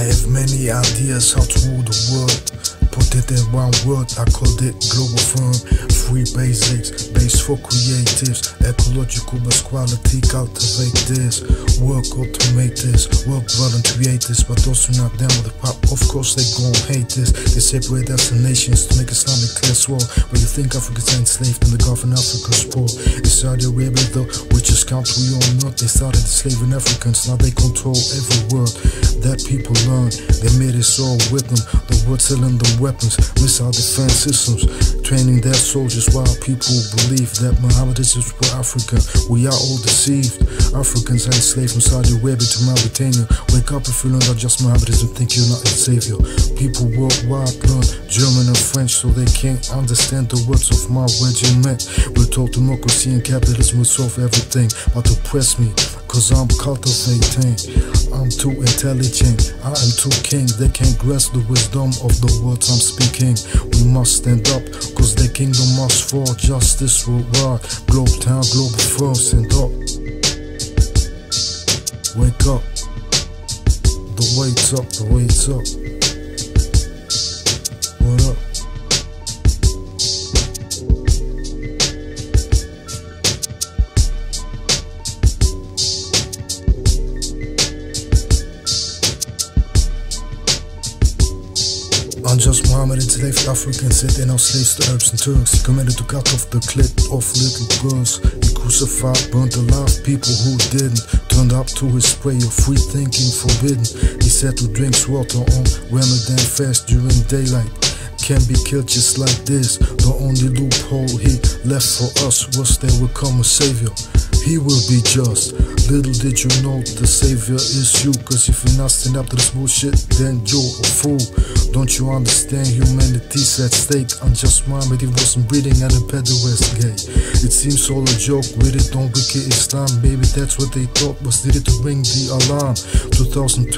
I have many ideas how to rule the world. Put it in one word, I called it Globalfirm. 3 basics, base for creatives. Ecological masculinity, cultivate this. Work automators, work violent creators, but also not down with the pop. Of course they gon' hate this. They separate us in nations to make Islamic class war. When you think Africans ain't enslaved in the Gulf and Africa's poor. In Saudi Arabia though, which is country or not, they started enslaving Africans. Now they control every word that people learn. They made us all with them. The word selling the weapons, missile defense systems, training their soldiers while people believe that Muhammad is for Africa. We are all deceived. Africans are enslaved from Saudi Arabia to Mauritania. Wake up if you learn that just Muhammadism, think you're not a savior. People worldwide learn German and French so they can't understand the words of my regiment. We're told democracy and capitalism will solve everything, but oppress me, cause I'm cultivating. I'm too intelligent, I am too king. They can't grasp the wisdom of the words I'm speaking. We must stand up, cause the kingdom must fall. Justice will rise. Globe town, global firm, stand up. Wake up. The wait's up, the wait's up. What up? I'm just Muhammad, enslaved Africans, sitting our slaves to Arabs and Turks. He commanded to cut off the clip of little girls. He crucified, burnt alive people who didn't. Turned up to his prayer, free thinking forbidden. He said to drink water on Ramadan fast during daylight. Can be killed just like this. The only loophole he left for us was they will come a savior. He will be just. Little did you know the savior is you. Cause if you're not stand up to this bullshit, then you're a fool. Don't you understand humanity's at stake? I'm just Muhammad, he wasn't breeding at a pederast gay. It seems all a joke with it, don't get Islam. Maybe that's what they thought was needed to ring the alarm. 2020,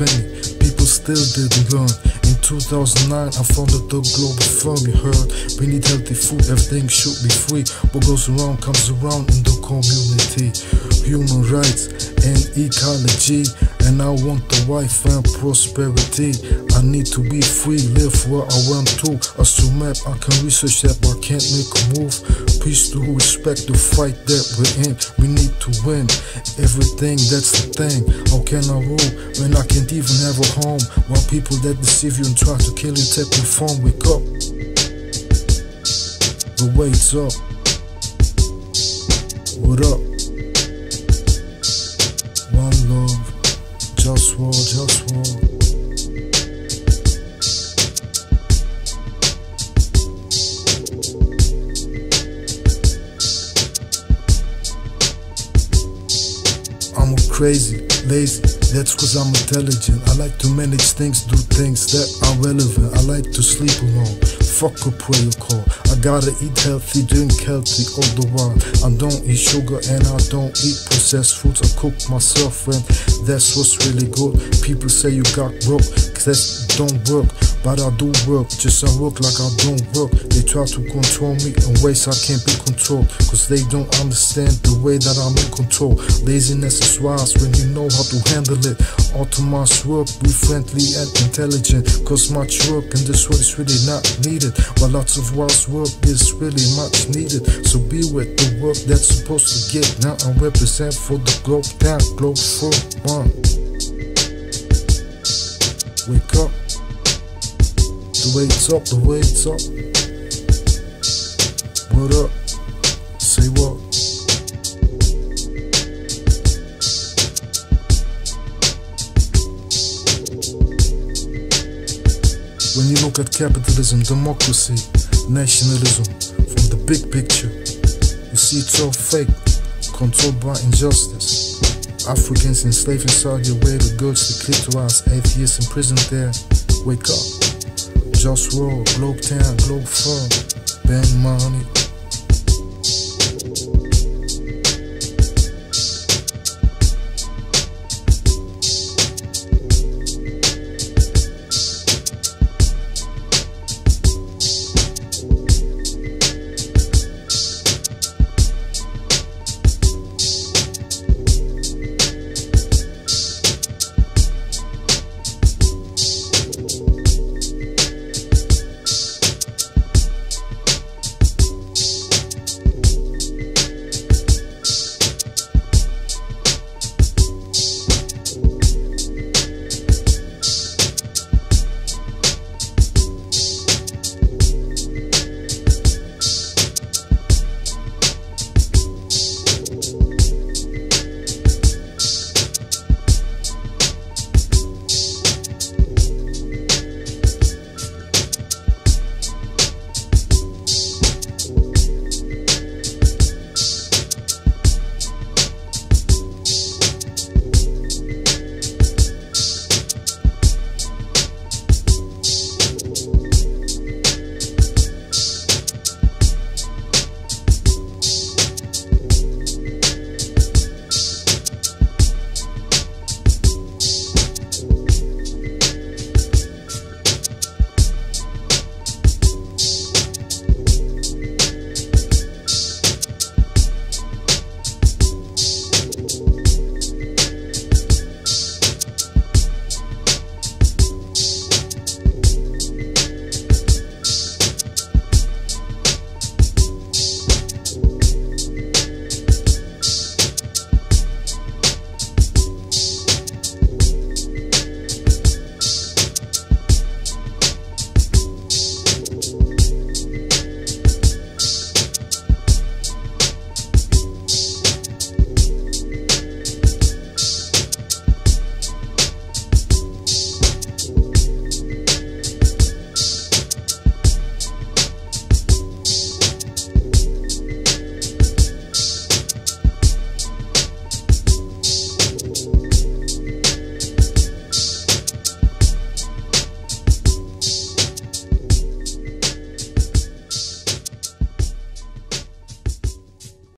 people still didn't learn. In 2009, I founded the Globalfirm, you heard. We need healthy food, everything should be free. What goes around comes around in the community. Human rights and ecology, and I want the wife and prosperity. I need to be free, live where I want to. As to map, I can research that, but I can't make a move. Peace to respect the fight that we're in. We need to win everything, that's the thing. How can I rule when I can't even have a home? While people that deceive you and try to kill you take your phone, wake up. The wait's up. What up? One love, just war, just war. I'm crazy, lazy, that's cause I'm intelligent. I like to manage things, do things that are relevant. I like to sleep alone, fuck a prayer call. I gotta eat healthy, drink healthy all the while. I don't eat sugar and I don't eat processed foods. I cook myself and that's what's really good. People say you got broke, cause that don't work. But I do work, just I work like I don't work. They try to control me in ways I can't be controlled. Cause they don't understand the way that I'm in control. Laziness is wise when you know how to handle it. All to my work, be friendly and intelligent. Cause much work in this world is really not needed. While lots of wise work is really much needed. So be with the work that's supposed to get now. I represent for the globe down, globe for one. Wake up. The wait's up, the wait's up. What up? Say what? When you look at capitalism, democracy, nationalism, from the big picture, you see it's all fake, controlled by injustice. Africans enslaved in Saudi Arabia, girls declitterized, atheists imprisoned there. Wake up. Just roll, Globe Town, Globalfirm, Ben Money.